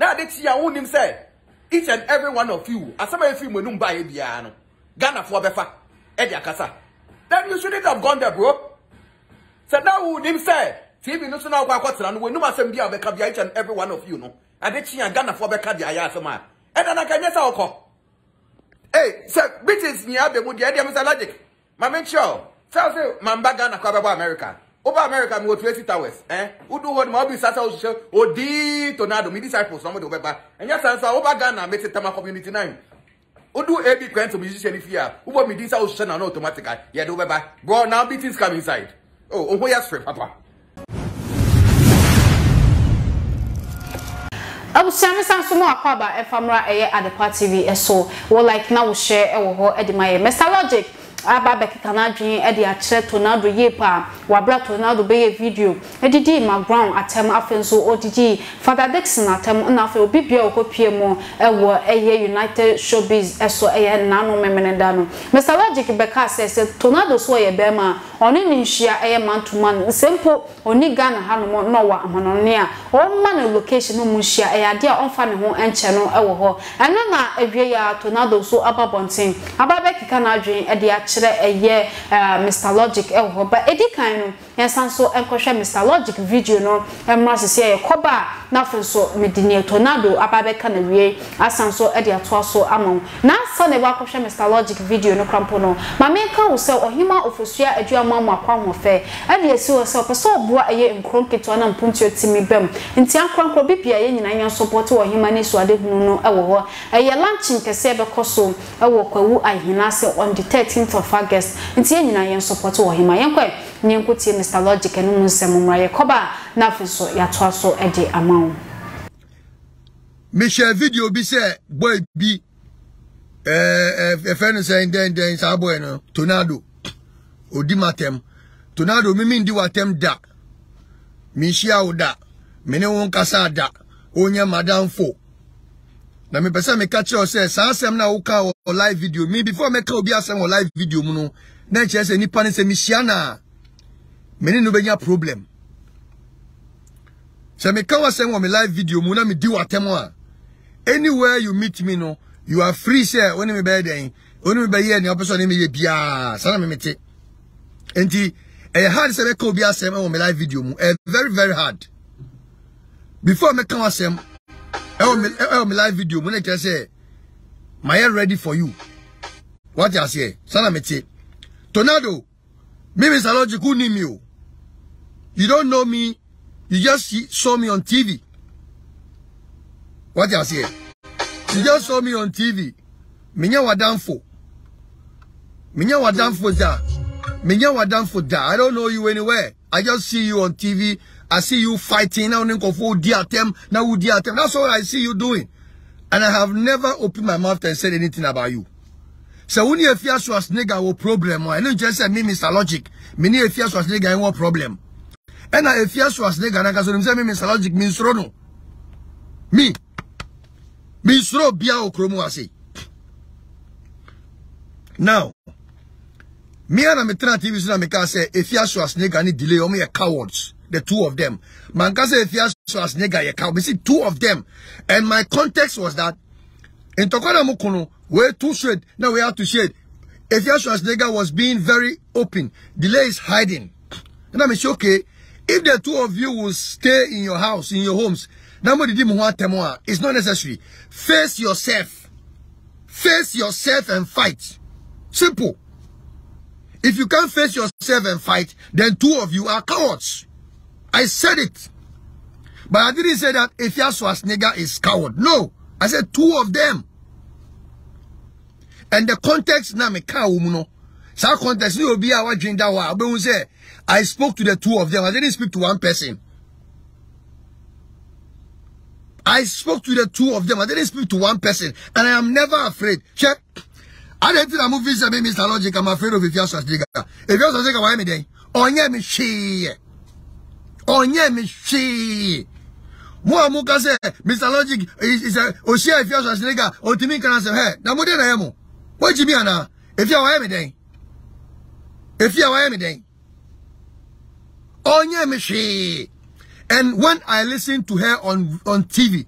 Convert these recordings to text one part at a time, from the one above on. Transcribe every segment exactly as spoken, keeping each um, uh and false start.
Now they see your own say each and every one of you, as some of you will buy a piano, Ghana for Befa, Edia Casa. Then you shouldn't have gone there, bro. So now who him say, T V knows now about what's and we know assembly of each and every one of you, no. And they see Ghana for Beca, the Ayasama. And then I can yes, I'll call. Hey, sir, bitches, me have the mood, the idea, Mister Logic. My main show, tell you, Mambagan, Akaba, America. Over America, we go twenty towers. Eh? Who do hold my office? That's how show. Oh, di tornado, me disciples, somebody over back. And yes, answer over Ghana, make it Tama community nine. Who do every kind of musician if you are? Who want me this house? And automatically, yeah, do over bro. Now, bitches come inside. Oh, oh, yes, friend, Papa. Abu Sami Samsumo Akwaba Efamra Eye Adepa T V Eso. Well, like now we share our whole Edimaya. Mister Logic. Aba beki kanadwin e de akire tornado ye pa wabra tornado be ye video e didi McBrown atem afenso odigi Father Dixon atem na afi obi bia okopie mo e wo eye United Showbiz eso eye nanu memeneda no Mister Logic beka sese tornado so ye be ma oni ninhia eye man to man simple oni Ghana hanu no wa amanone a o ma na location no munhia eye ade a onfa ne ho enche no e wo ho eno na ewie ya tornado so ababonten aba beki kanadwin e de Eye, uh, Mister Logic, eh, but Eddie Kano, yes, and so and question Mister Logic video, no, and must say a coba, nothing so medine tornado, ababe canary, as and so Eddie at so among. Now, son, a walk of Mister Logic video, no crampono. My main cow sell or him out of Usia, a dear mamma, crown of fair, and yes, you yourself, a so boy, a year in cronky to an and punch your timmy bem, and Tian Cronko Bipia, and I am support to a humanist, so I didn't know a war, a year lunching Casaba Cosso, a walk who I hinase on the thirteenth of. August ntie nyina yen support wo hima yen kwa nyen kotie Mister Logic enu nsem mra ye koba na afeso ya to aso e de amawo me share video bi se boy bi eh e friend say den den sa boy no tornado odi matem tornado mimi ndi watem da mi shia oda me ne won kasa da onya madam fo na me pesa me catch yourself say asem na wo ka o live video me before me ka obi asem o live video mu no na che say nipa ne say me hia na me ne no benya problem say me ka asem o me live video mu na me di watemo a anywhere you meet me no you are free say when me be den oni me be here na person me ye bia say na me mete enti e hard say me ka obi asem o me live video mu e very very hard before me ka asem I my live video. When I say, "My hair ready for you." What you say? Sana mete. Tornado. Me Mister Logic who name you. You don't know me. You just saw me on T V. What you say? You just saw me on T V. Minya wadamfo. Minya wadamfo da. Minya wadamfo da. I don't know you anywhere. I just see you on T V. I see you fighting now. That's all I see you doing. And I have never opened my mouth and said anything about you. So when you Afia Schwarzenegger will problem, I don't just say me, Mister Logic. Me ni Afia Schwarzenegger will problem. And I Afia Schwarzenegger na kaso nimse me Mister Logic means no. Me. Means no bia okromo ase. Now, me and I'm trying to say Afia Schwarzenegger ni delay. Omo ye cowards. The two of them. Mankase Afia Schwarzenegger ye cow. We see two of them. And my context was that in Tokana Mukono, we're too shade. Now we have to shade. Afia Schwarzenegger was being very open. Delay is hiding. And I'm sure okay. If the two of you will stay in your house, in your homes, it's not necessary. Face yourself. Face yourself and fight. Simple. If you can't face yourself and fight, then two of you are cowards. I said it, but I didn't say that Afia Schwarzenegger is coward. No, I said two of them. And the context na me ka umuno. So context ni obi awa jinda wa. Obi unse. I spoke to the two of them. I didn't speak to one person. I spoke to the two of them. I didn't speak to one person. And I am never afraid. Check. I didn't think the movies about Mister Logic. I'm afraid of Afia Schwarzenegger. Afia Schwarzenegger why me dey? Onye me she. Onye me she. Mo amuka se Mister Logic is a Osia Afia Schwarzenegger otimi kana se he. Na mode na yemo. Wo jibi ana. Afia wa me den. Afia wa me den. Onye me she. And when I listened to her on on T V,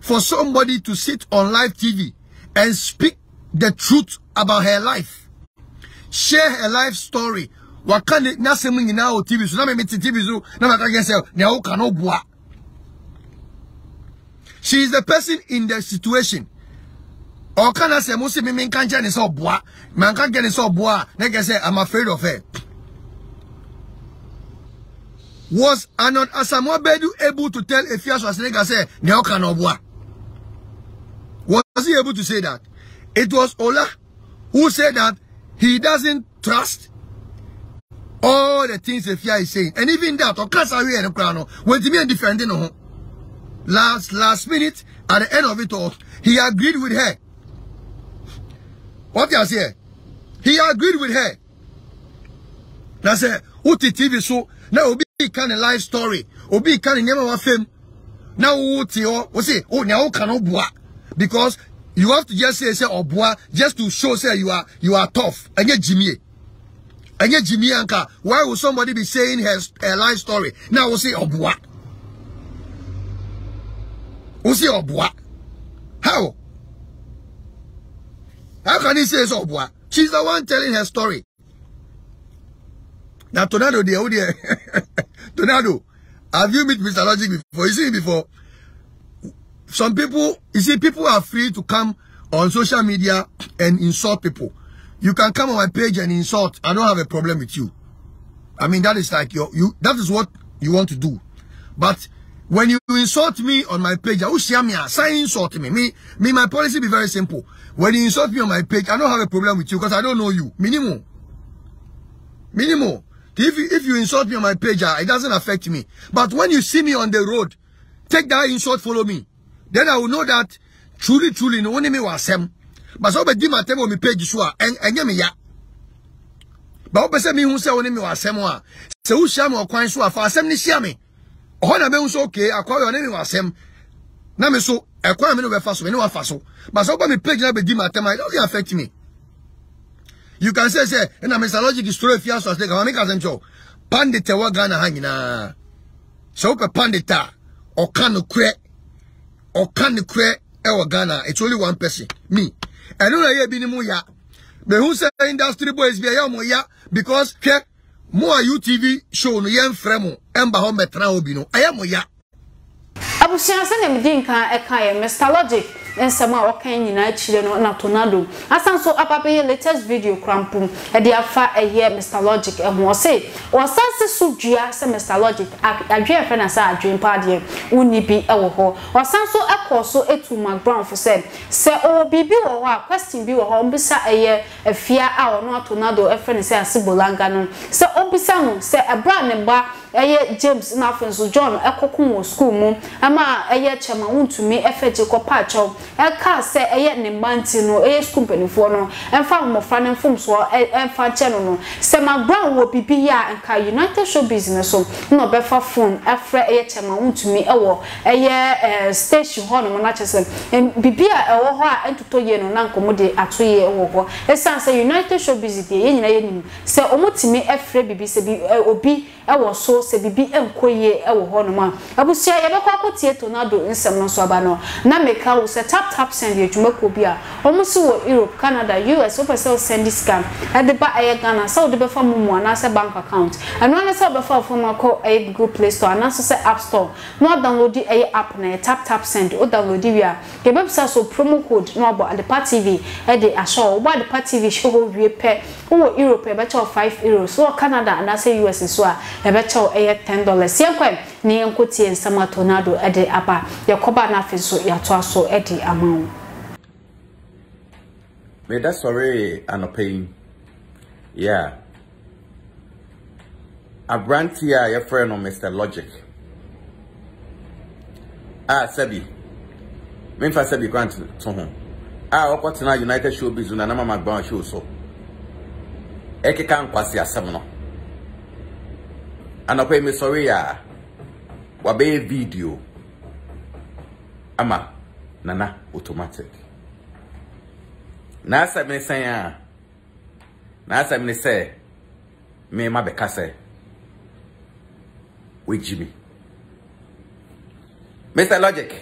for somebody to sit on live T V and speak the truth about her life, share her life story. Wakani nasemungi na o T V so na me meti T V so na matake se ne o kanu bua. She is the person in the situation. Or can I say Musi me min kanje ni so bua, man kan gani so bua. Neke say I'm afraid of her. Was Anon Asamoah Bedu able to tell Afia Schwarzenegger say ne o kanu bua? Was he able to say that? It was Ola who said that he doesn't trust all the things Afia is saying. And even that, or can't I hear the crown? When Timmy and defending her last last minute, at the end of it all, he agreed with her. What you say? He agreed with her. That's a Uti T V so now be kind of life story. Obi kind of never fame. Now Uti or say, oh now cannot boa. Because you have to just say say or boa just to show say you are you are tough. And get Jimmy. And yet, Jimmy Anka, why would somebody be saying her, her life story? Now we'll say Obua. We'll say Obua. How? How can he say it's Obua? She's the one telling her story. Now, Tornado, dear, oh dear. Tornado, have you met Mister Logic before? You see him before? Some people, you see, people are free to come on social media and insult people. You can come on my page and insult. I don't have a problem with you. I mean, that is like your, you, that is what you want to do. But when you insult me on my page, I will share me, sign insult me. Me, me, my policy be very simple. When you insult me on my page, I don't have a problem with you because I don't know you. Minimum. Minimum. If you, if you insult me on my page, it doesn't affect me. But when you see me on the road, take that insult, follow me. Then I will know that truly, truly, no one me was him. But so be di matem o mi page so a enye me ya. Ba obese mi hu se woni mi wasem a. Se hu hia me okwan so a fa asem ni hia me. Oho na me hu so okay akwa yo ni mi wasem. Na me so ekwan me no be fa so me ni wa fa so. But so ba mi page na be di matem a, it doesn't affect me. You can say say na Mister Logic destroy Afia Schwarzenegger. Wa me ka sem cho. Pandit e wa Ghana ha nyina. So pe pandita o kan no kwe. O kan no kwe e wa Ghana. It's only one person, me. And no ye binimu ya. But who say industry boys be ya mo ya because ke mo a U T V show no yem fremo em ba ho metra obi no aya mo ya. Abusia se ne mdi nka e kan ye Mister Logic ensema o kan nyina chire no na Tornado. Asanso apape ye latest video krampum e de afa e ye Mister Logic e ho say o sanse sudua se Mister Logic adwe e fe na sa adwen pa de uni bi e wo ho. O sanso e koso etu McBrown for say se o bibi wo ho question bi wo ho mbisa e ye Afia a o no Tornado e fe ne se asibolanga no. Se obisa no se ebra ne ba Eye James na Fenzo John ekokun wo school mu ama eye chema untumi efeje kopa cho eka se eye ne manti no eye school penifo no emfa mmofra ne mfom so emfa che no no se McBrown wo bibi ya enka United Show Business so no befa phone afre eye chema untumi ewo eye station ho no na chese bibi ya ewo ho a entotoye no na nkomode atoye ewo ho esan se United Show Business ye nyina ye nim se omutimi afre bibi se bi obi ewo so se bibi enkoye ewo hono ma abusia yebekwa kotie Tornado nsem no so aba no na meka wo se tap tap send yedwuma ko bia omusu wo Europe, Canada, U S offer send this scam Adepa aye Ghana so de befa mumu ana se bank account and one se befa phone akọ aye Google Play Store ana so se App Store no download the aye app na tap tap send o download wia ke bebsa so promo code no abo Adepa T V e de aso obo Adepa T V show wie pe wo Europe e becha five euros so Canada ana se U S so a e becha ten dollars. Yankwe ni yankoti ensama Tornado edi apa. Yakoba na fiso yatwaso edi amount. But that's sorry and pain. Yeah. A brand here your friend on Mister Logic. Ah Sebi. Me fa Sebi grant to home. Ah okwatena United Show Business na Nana Ama McBrown show so. Eke kan kwasi asem no. And I me sorry ya wabe video ama nana automatic na asa me say ya na asa me say me ma be kase we Jimmy Mister Logic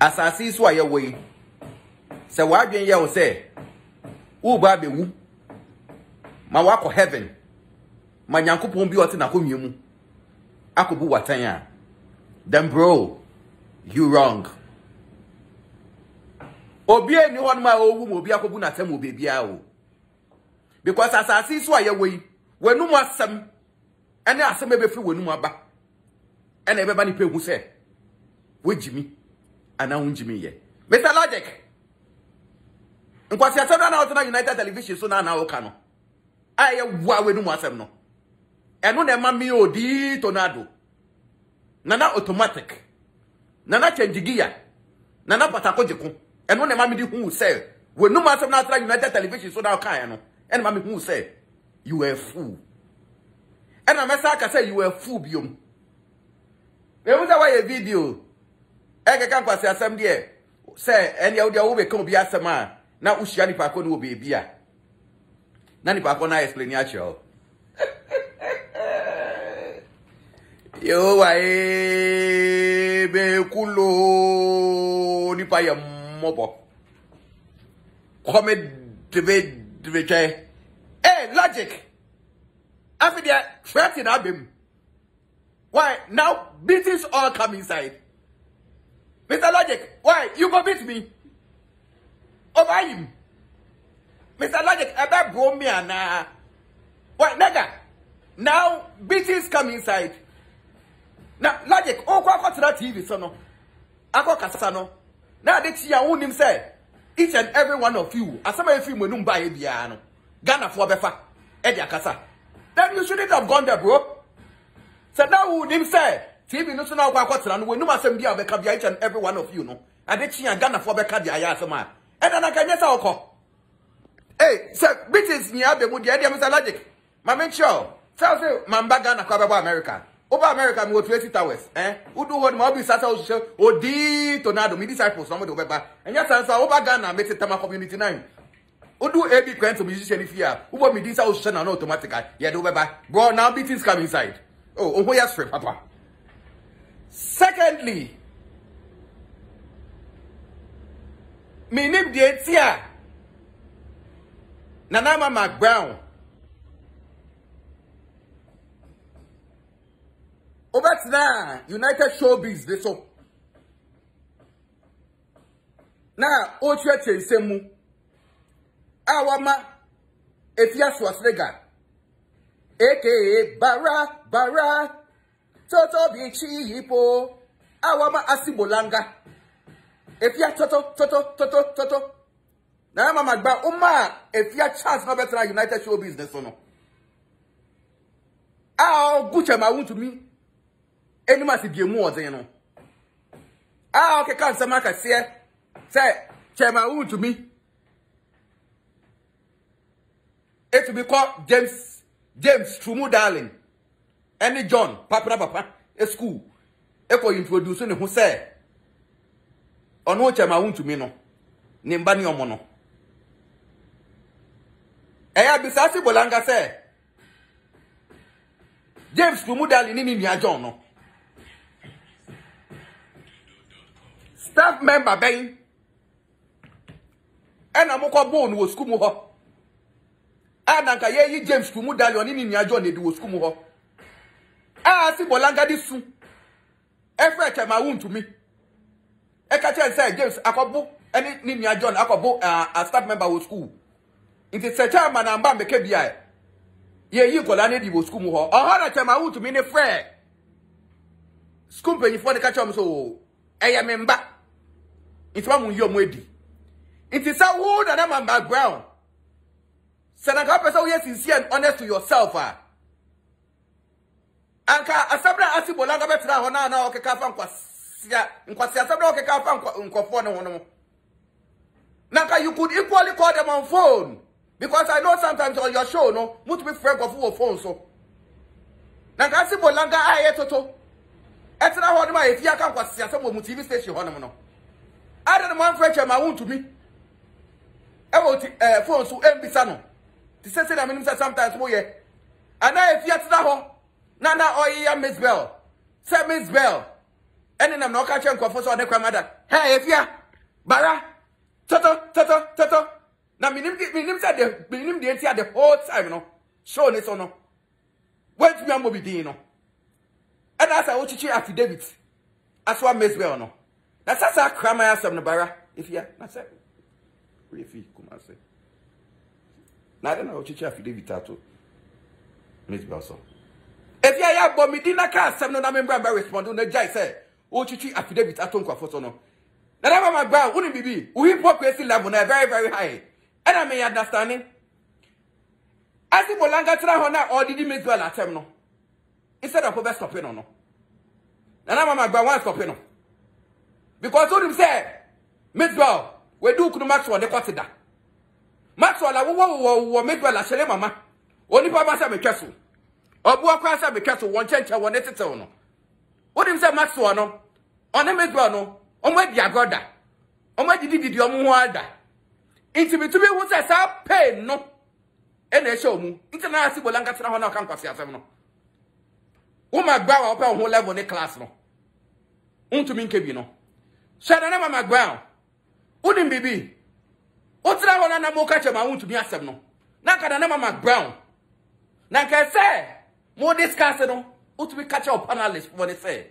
Asasi so aye we. Se wa adwen ye wo se wo ba be wu. Ma wa ko heaven. Ma nyankopon bi ote na konwie mu. Akobu watan a. Then bro, you wrong. Obi eni won ma owu mo bi akobu na tem obi bia o. Because asasi so aye we. Wenum asem. Ene asem ebe firi wenum aba. Ene ebe ba ni pe hu se. We Jimmy. And now Jimmy ye. Mister Logic. Nkwasi atabra na otona United Television so na na oka no. Aye wa we no asem no. Eno na ma mi odi tornado. Nana automatic. Nana change gear. Nana patako jeko. Eno na ma mi di hu say we no asem na otona United Television so na oka no. Eno ma mi hu say you were a fool. Eno me say aka say you were a fool biom. Me hu say why a video ege kan kwase asem de se ene wo de wo be kan obi asem a na ushia ni pako no obi bia na ni pako na explain ya cho yo wa e be kulo ni pa ya mobo come debate debate eh Logic afi dia threatening abem why now business all come inside. Mister Logic, why? You go beat me? Over him. Mister Logic, ever brought me and uh, why, nigga? Now, bitches come inside. Now, Logic, oh, go to that T V, son. No. I go Casano. Now, they see your own himself. Each and every one of you. As some of you, when you buy a piano, Ghana for Befa, Edia Casa. Then you shouldn't have gone there, bro. So now, who himself? T V no so na kwa kwatira no wenu asem bia obeka bia each and every one of you no adechi an Ghana for beka bia ya asem a e da na kanyesa okọ eh say bitches nya be mu dia dia Mister Logic ma make sure tell say mamba Ghana kwa baba America over America me twenty towers eh who do hold ma obi sasa odi tornado me disciples no me do beba enya sansa over Ghana me tama community nine odu ebi kwento musician fear ubo me disa oshe na automatically ye do beba bro now bitches come inside oh ohoya strip papa. Secondly, my name is Nana Ama McBrown. Over now, United Showbiz, they so. Now, Ochoa Chensemu, Awama, Afia Schwarzenegger, aka Bara Bara. Toto bichi hippo. Awama asibolanga. Afia toto toto toto toto. Na Ama McBrown Uma Afia chance no better United Show Business no. Ah, gucha ma won to me. Eni ma se biemu ozen no. Ah, okay kan sama ka se. Say, chema won to me. It to be called James James Trumu darling. Any John, Papa, Papa, a school. If I introduce him, who say, "On what time I want to me no, nimbani omono." Eh, abisasi bolanga say, James Kumudali ni ni John no. Staff member Ben, and I'm going to go to school more. And I'm going to James Kumudali ni ni John ni do school more. Ah, si bolanga disu. Every time I want to me. E ka tell say James akobo any ni nia John akobo a staff member of school. It is such a man and bam make bia. Ye yi kola ne di bo school mu ho. Ohara time I want to me ne free. School pe ni for the catch am so eye member. It wa mu yo mu edi. It is a wood and I'm background. Senaka person yes sincere and honest to yourself ah. Anka asabra asibolanga betra ho na na okeka fa nkwasia nkwasia asabra okeka fa nkofo ne ho no naka you could equally call them on phone because I know sometimes on your show no must be friend of your phone so naka asibolanga aye toto etra ho no ma efia ka nkwasia asabra mu T V station ho no no adan man friend che ma won to me about eh phone so embisa no the sense that I mean sometimes we here ana efia tsa ho Nana Oya Miss Bell. Say Miss Bell. Eni nam na oka che nkofo so de kwamada. Hey Afia. Bara. Toto toto toto. Na minim minim said the minim the entire the whole time no. Show ne so no. Wait me am obidi no. And as I want chichi at David. As one mess well no. Na sasa kwamaya sam no bara. Afia na se. We fi kuma se. Na de na o chichi at David ato. Miss Belson. Afia ya bo mi di na ka sam no na me bra respond no jai say. O chichi affidavit atonko afoto no. Nana Ama McBrown woni bibi, we hip hop crazy level na very very high. And I may understanding. As the bolanga tra hona or did make well atem no. Instead of over stop no no. Nana Ama McBrown wan stop no. Because all him say, make well, we do kunu Maxwell dey consider. Maxwell la wo wo wo make well ashere mama. Oni pa ba say me keso. Obu akwa say me keso won chenche won netetel no. What him say Maxwell no? On him as well no. On my dear brother. On my did did your mother. It's me to be what I saw pain no. And they show me. International Bolanga on our campus. Oh my brow up on whole level in class no. Un to mean cabino. Shadow my ground. Wouldn't be. What's that one and I will catch my own to be a seminal? Nakanama McBrown. Naka say. More discuss no. To be catch up analysts what they say.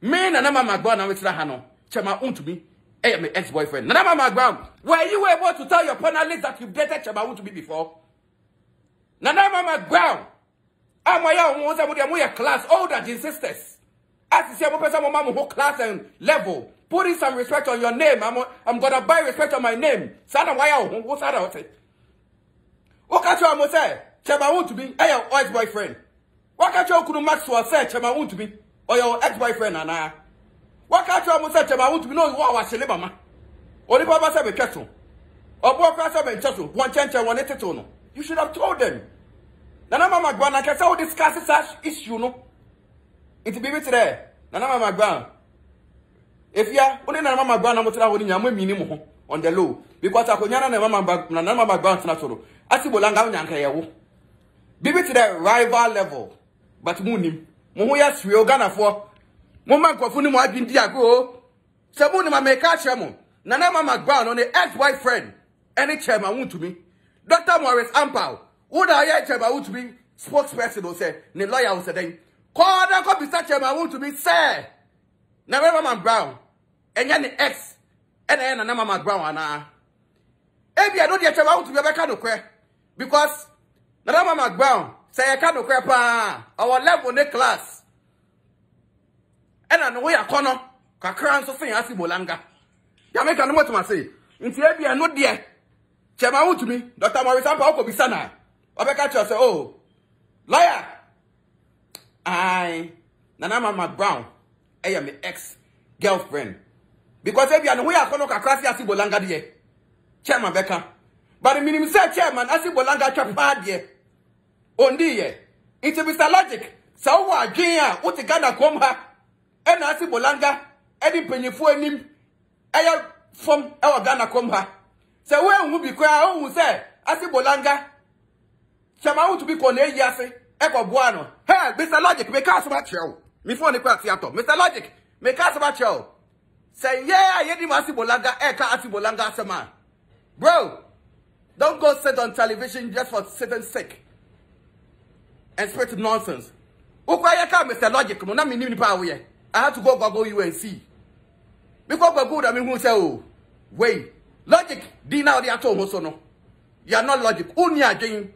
Me Nana Ama McBrown now it's Hano. Chema unto me. Hey, my ex-boyfriend. Nana Ama McBrown. Were you able to tell your panelists that you dated Chema unto me before? Nana Ama McBrown. I'm my class older than sisters. As you see, I'm a whole class and level. Put in some respect on your name. I'm I'm gonna buy respect on my name. Sana why what's that out? What catch you I'm say? Chema unto me. Hey, your ex-boyfriend. What can't you couldn't match to a search and I want to be or your ex-boyfriend and I? What can't you almost search and I want to be no what was the mama? Or the papa said a kettle or both and kettle, one change and one eternal. You should have told them. Nana Ama McBrown, I can say all discuss such issue, no? It's be with there. Nana Ama McBrown. If you are only Nana Ama McBrown, I'm not holding your minimum on the low because I could not have Nana Ama McBrown natural. I see Bolanga and Kayo. Be with the rival level. But Munim, Moya Swiogana for Moman Kofuni Madin Diago, Sabunima Meka Chemo, Nana Ama McBrown on the ex boyfriend, any chairman won't to me. Doctor Morris Ampao, would I chairman won't to be spokesperson or say, the lawyer was a day. Call the copy such chairman won't to be, sir. Nana Ama McBrown, and Yanni X, and Nana Ama McBrown, and I. If you don't get chairman won't to be a kind of queer, because Nana Ama McBrown. Say I can't crap our level ne class. And I know we are corner. Kakran so say asi bolanga. Ya make no to say. Nti e bia no de. Chema won to me. Doctor Morris Ampa ko bisa na. Obeka cho say oh. Lawyer. I Nana Ama McBrown. I am my ex girlfriend. Because e bia no we are corner kakran asi bolanga de. Chema beka. But the minimum say chairman asi bolanga chapa de. Ondiye, it's Mister Logic. Sawa Gia, what the Ghana Gomha, and Asi Bolanga, Eddie Penifu and him, I from our Ghana Gomha. So when we be cry, who say, Asi Bolanga, Chama to be Kone Yase, Eco Buano. Hey, Mister Logic, make us about you. Before the crack theater, Mister Logic, make us about you. Say, yeah, Yedi Asi Bolanga, Eka Asi Bolanga Sama. Bro, don't go sit on television just for sitting sick. And spread nonsense. Ukayaka, Mister Logic, Mona Mini Power. I had to go Google you and see. Because Google, I mean, who say, oh, wait, Logic, Dina, the Atom, so no. You are not Logic. Only again.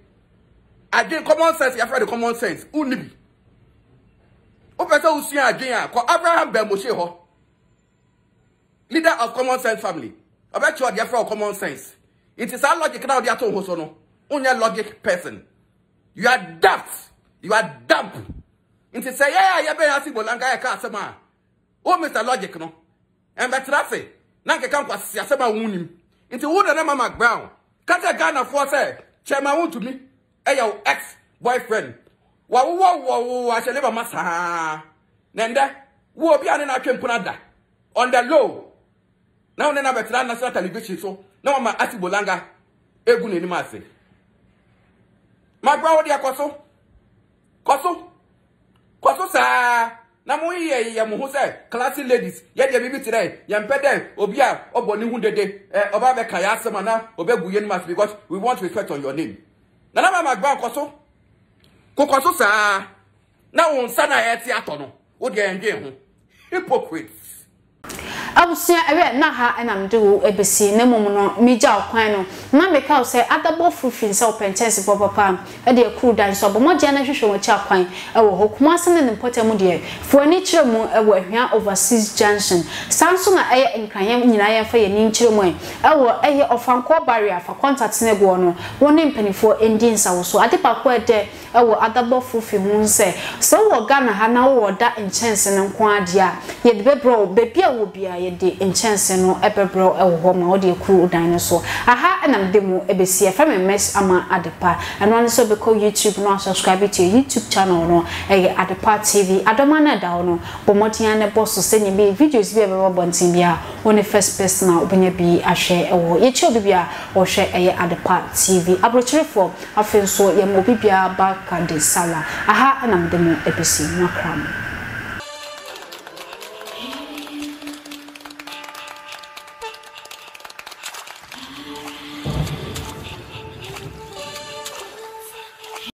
Again, common sense, you have heard the common sense. Only. Opera Usia again, called Abraham Ben Mosheho, leader of Common Sense family. I bet you are the affair of common sense. It is our Logic now, the Atom, so no. Only a Logic person. You are daft. You are dumb. And to say, yeah, yeah, yeah, yeah, yeah, yeah, yeah, oh, Mister Logic, no. And that's it. Now, you can't pass yourself a woman. And to Nana Ama McBrown. Can't a gun of force, eh? Chema wound to me. Hey, your ex boyfriend. Wow, wow, wow, wow, I shall never must. Nenda, who will be an American punada on the low. Now, then, I'm a national television, so now I'm a Asibolanga. Egun ni mase. My brother, Koso, Koso, Koso, sir. Na mo ye ye mo ho say classy ladies ye de bibi tire ye mpede obi a oboni hu dede eh oba be kan ya asema na obeguye ni mas because we want respect on your name. Nana Ama McBrown koso kokoso sa na won sa na ye ti ato no wo de enje ho hypocrites. Abusia awe na ha na mdu ebesi na mum no meja okwan no na me ka say adabo frufin say openchese popapa e de kru dan so bo moje na hwehwe wo cha kwan e wo hokuma sene ne potemu de fo ni kiremu e wo ahwa overseas junction Samsung na e nkran nyina ye fa ye ni kiremu e wo e ofanko barrier for contact ne go no woni mpenifo endin sawo so Adepa ko e de e wo adabo frufin hun say so wo Ghana ha na wo da enchense ne nkwan dia ye de bebro bebia wo bia de enchanse no ebebro ewo ho ma odi ekru dinosaur aha enam demo ebesi efa me Miss Ama Adepa eno ne so be ko YouTube no subscribe to YouTube channel no eh Adepa T V adoma na da no bomotian ne boss se ne be videos bi ebebo bontin bia one first person na obenya bi ahwe ewo ye chio bibia wo hwe eh Adepa T V abrochire for afen so ye mo bibia baka de sala aha enam demo ebesi no kram.